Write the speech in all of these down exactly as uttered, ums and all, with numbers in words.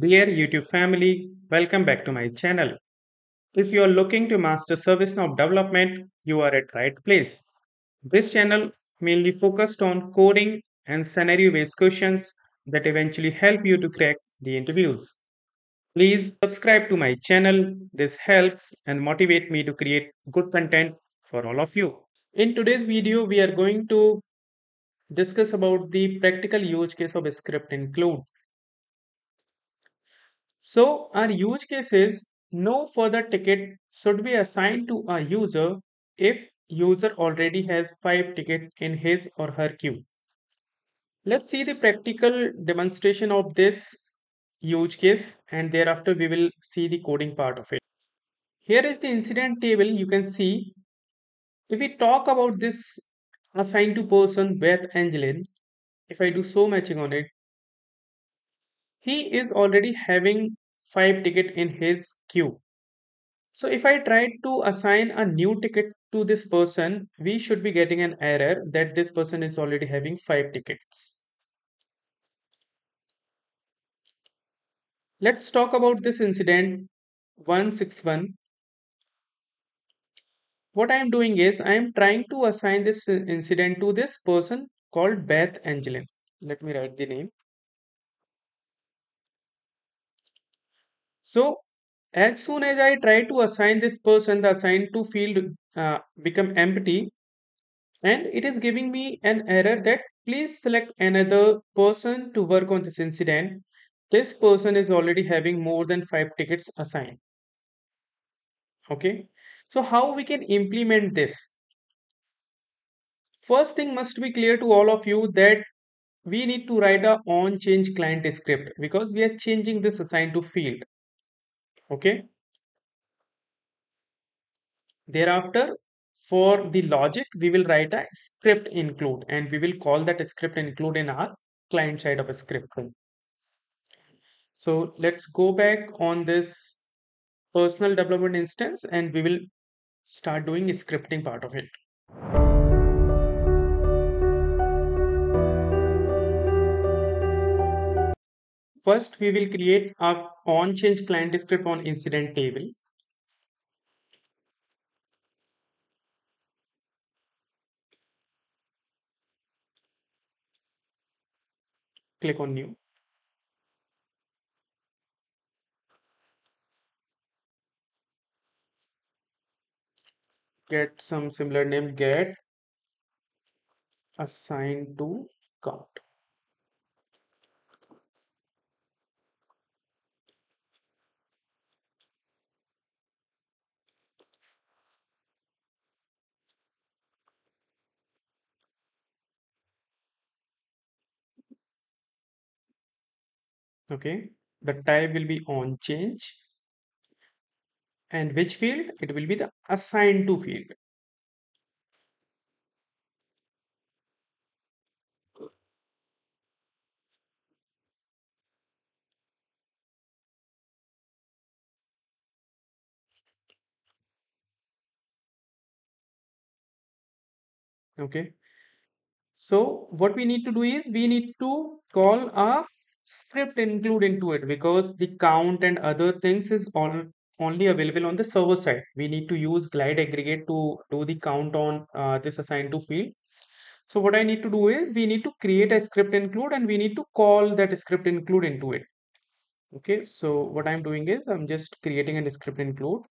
Dear YouTube family, welcome back to my channel. If you are looking to master ServiceNow development, you are at right place. This channel mainly focused on coding and scenario-based questions that eventually help you to crack the interviews. Please subscribe to my channel. This helps and motivates me to create good content for all of you. In today's video, we are going to discuss about the practical use case of Script Include. So our use case is no further ticket should be assigned to a user if user already has five tickets in his or her queue. Let's see the practical demonstration of this use case, and thereafter we will see the coding part of it. Here is the incident table you can see. If we talk about this assigned to person Beth Anglin, if I do so matching on it, he is already having five tickets in his queue. So if I try to assign a new ticket to this person, we should be getting an error that this person is already having five tickets. Let's talk about this incident one six one. What I am doing is I am trying to assign this incident to this person called Beth Anglin. Let me write the name. So as soon as I try to assign this person, the assigned to field uh, become empty, and it is giving me an error that please select another person to work on this incident. This person is already having more than five tickets assigned. Okay, so how we can implement this? First thing must be clear to all of you that we need to write a on change client script because we are changing this assigned to field. Okay, thereafter for the logic we will write a script include, and we will call that script include in our client side of a script. So let's go back on this personal development instance and we will start doing a scripting part of it. First, we will create our onChange client script on incident table. Click on new. Get some similar name, get assigned to count. Okay, the type will be on change, and which field? It will be the assigned to field. Okay, so what we need to do is we need to call a script include into it because the count and other things is all only available on the server side. We need to use GlideAggregate to do the count on uh, this assigned to field. So what I need to do is we need to create a script include and we need to call that script include into it. Okay, so what I'm doing is I'm just creating a script include.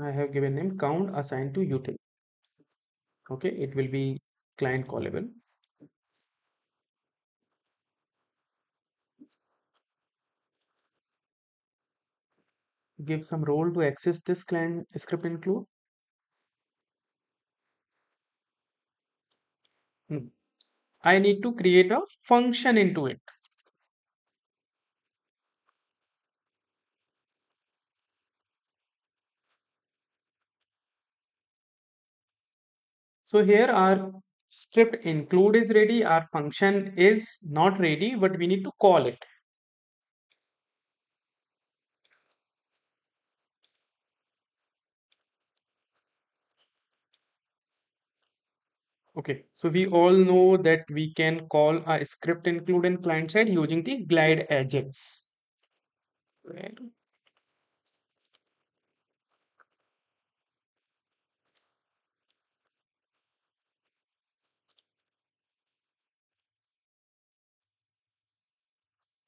I have given name count assigned to util. Okay, it will be client callable. Give some role to access this client script include. Hmm. I need to create a function into it. So here our script include is ready, our function is not ready, but we need to call it. Okay, so we all know that we can call a script include in client side using the Glide Ajax. Right.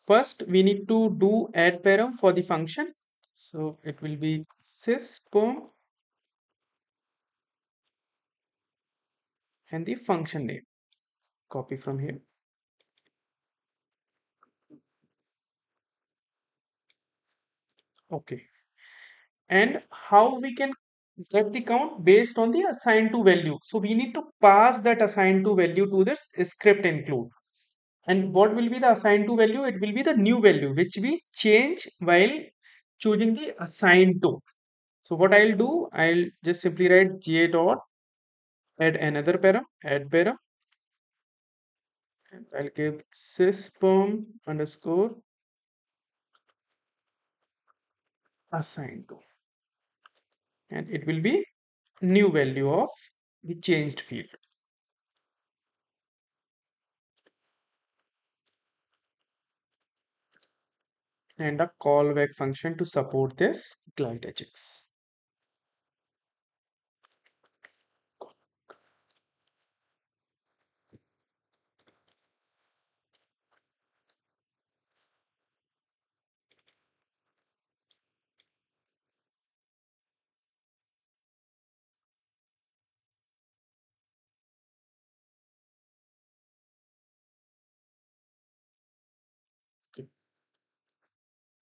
First, we need to do add param for the function. So it will be sys perm and the function name. Copy from here. Okay. And how we can get the count based on the assigned to value. So we need to pass that assigned to value to this script include. And what will be the assigned to value? It will be the new value, which we change while choosing the assigned to. So what I'll do, I'll just simply write ga dot add another param, add param. And I'll give sys perm underscore assigned to. And it will be new value of the changed field. And a callback function to support this Glide Ajax.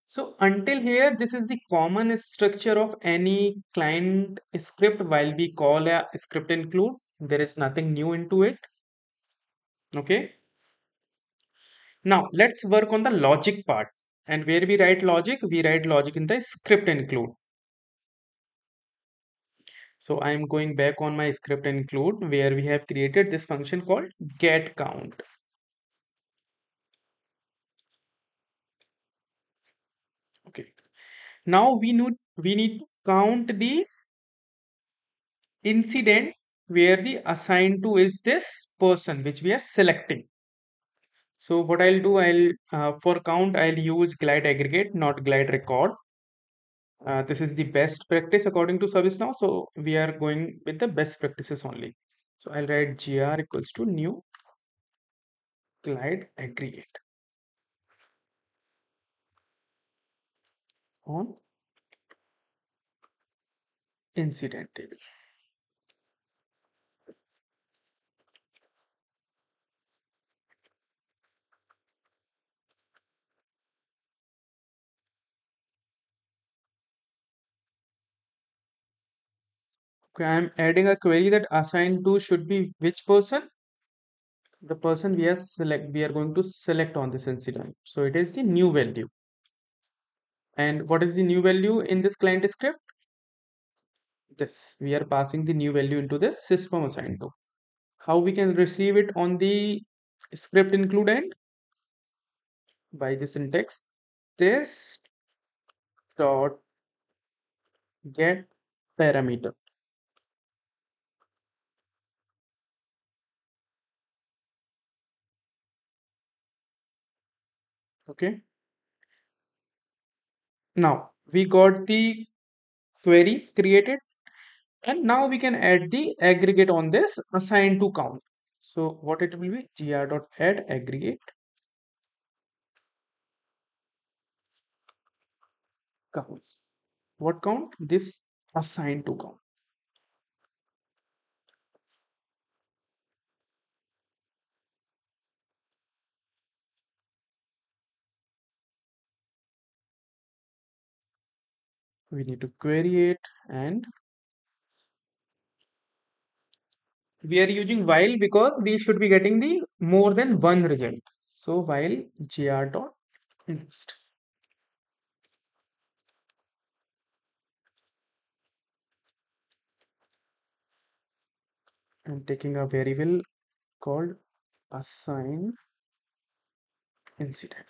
So until here, this is the common structure of any client script while we call a script include. There is nothing new into it. Okay. Now let's work on the logic part. And where we write logic, we write logic in the script include. So I am going back on my script include where we have created this function called getCount. Okay. Now we need we need to count the incident where the assigned to is this person which we are selecting. So what I'll do, I'll uh, for count I'll use GlideAggregate, not GlideRecord. Uh, this is the best practice according to ServiceNow. So we are going with the best practices only. So I'll write gr equals to new GlideAggregate. On incident table. Okay, I am adding a query that assigned to should be which person? The person we are select we are going to select on this incident. So it is the new value. And what is the new value in this client script? This. We are passing the new value into this sys perm assigned to. How we can receive it on the script include end? By the syntax. This dot get parameter. Okay. Now we got the query created and now we can add the aggregate on this assigned to count. So what it will be, gr.add aggregate count. What count? This assigned to count. We need to query it and we are using while because we should be getting the more than one result. So while gr.next. I'm taking a variable called assign incident.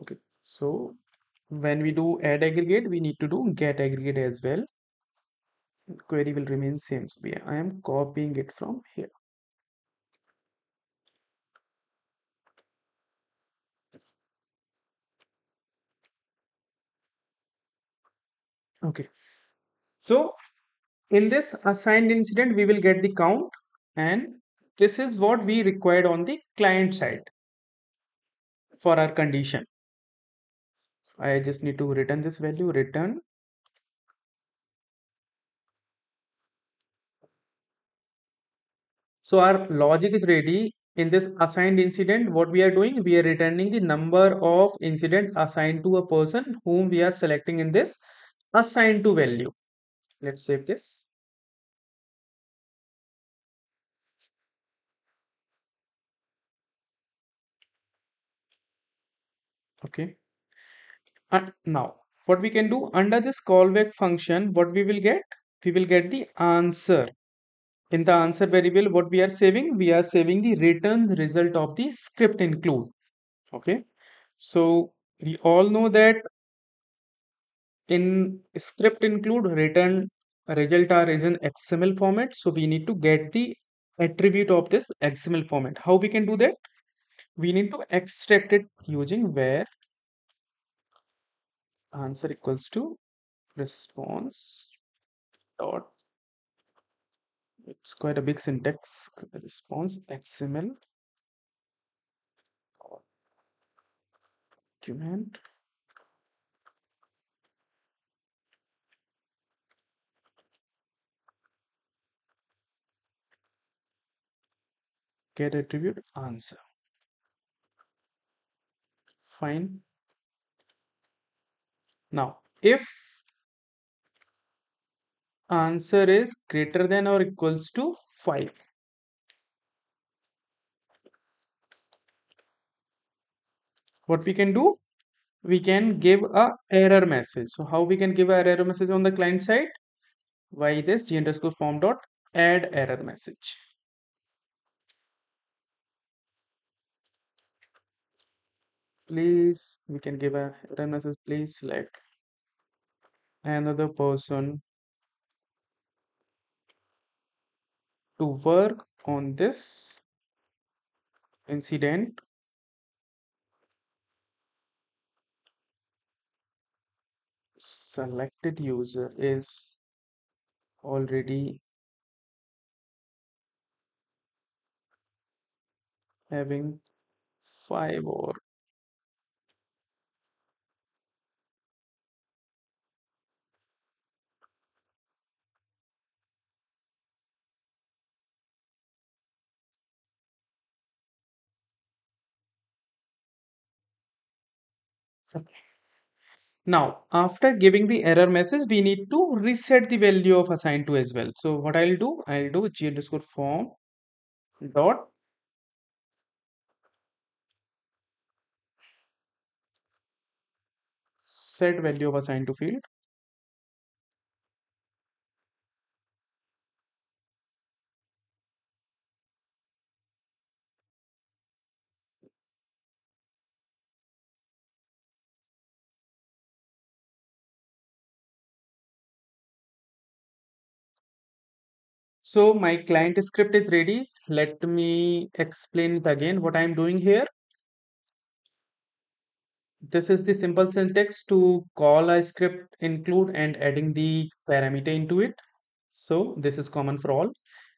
Okay, so when we do add aggregate, we need to do get aggregate as well. Query will remain same. So I am copying it from here. Okay, so in this assigned incident, we will get the count, and this is what we required on the client side for our condition. I just need to return this value, return. So our logic is ready. In this assigned incident, what we are doing, we are returning the number of incident assigned to a person whom we are selecting in this assigned to value. Let's save this. Okay. And now what we can do under this callback function, what we will get, we will get the answer. In the answer variable, what we are saving, we are saving the return result of the script include. Okay, so we all know that in script include, return result are is in X M L format, so we need to get the attribute of this X M L format. How we can do that? We need to extract it using where answer equals to response dot, it's quite a big syntax, response X M L document. Get attribute answer. Fine. Now, if answer is greater than or equals to five, what we can do? We can give a error message. So how we can give an error message on the client side? By this g underscore form dot add error message. Please, we can give a error message, please select another person to work on this incident . Selected user is already having five or okay. Now, after giving the error message, we need to reset the value of assigned to as well. So what I'll do, I'll do g underscore form dot set value of assigned to field. So my client script is ready. Let me explain it again what I'm doing here. This is the simple syntax to call a script include and adding the parameter into it. So this is common for all.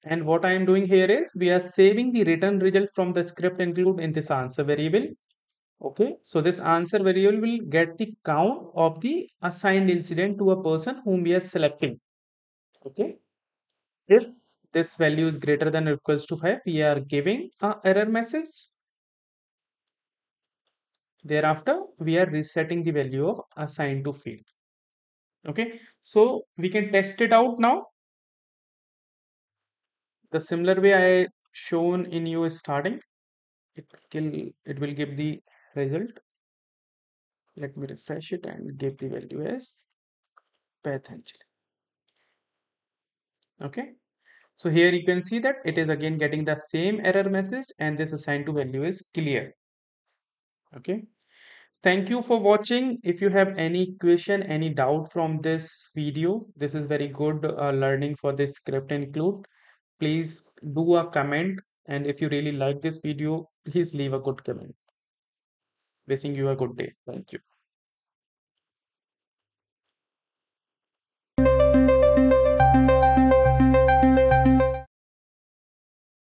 And what I'm doing here is we are saving the return result from the script include in this answer variable. Okay, so this answer variable will get the count of the assigned incident to a person whom we are selecting. Okay, if this value is greater than or equals to five, we are giving an error message. Thereafter, we are resetting the value of assigned to field. Okay, so we can test it out now. The similar way I shown in you is starting. It will, it will give the result. Let me refresh it and give the value as Beth Anglin. Okay, so here you can see that it is again getting the same error message, and this assigned to value is clear. Okay, thank you for watching. If you have any question, any doubt from this video, this is very good uh, learning for this Script Include. Please do a comment, and if you really like this video, please leave a good comment. Wishing you a good day. Thank you.